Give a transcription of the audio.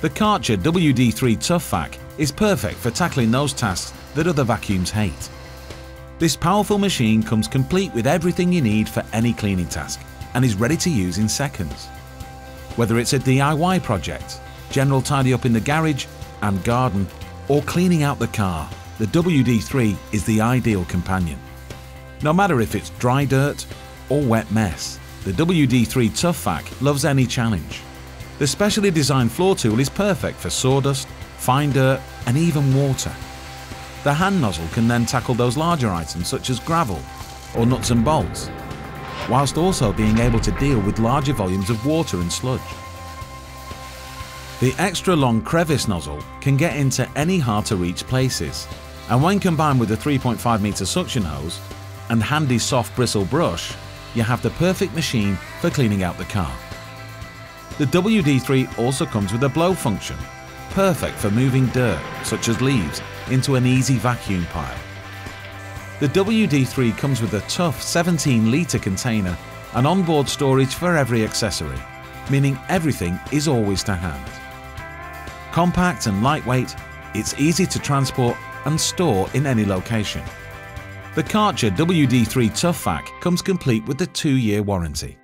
The Kärcher WD3 ToughVac is perfect for tackling those tasks that other vacuums hate. This powerful machine comes complete with everything you need for any cleaning task and is ready to use in seconds. Whether it's a DIY project, general tidy up in the garage and garden, or cleaning out the car, the WD3 is the ideal companion. No matter if it's dry dirt or wet mess, the WD3 ToughVac loves any challenge. The specially designed floor tool is perfect for sawdust, fine dirt and even water. The hand nozzle can then tackle those larger items such as gravel or nuts and bolts, whilst also being able to deal with larger volumes of water and sludge. The extra long crevice nozzle can get into any hard to reach places, and when combined with a 3.5 meter suction hose and handy soft bristle brush, you have the perfect machine for cleaning out the car. The WD3 also comes with a blow function, perfect for moving dirt, such as leaves, into an easy vacuum pile. The WD3 comes with a tough 17-litre container and onboard storage for every accessory, meaning everything is always to hand. Compact and lightweight, it's easy to transport and store in any location. The Kärcher WD3 ToughVac comes complete with the 2-year warranty.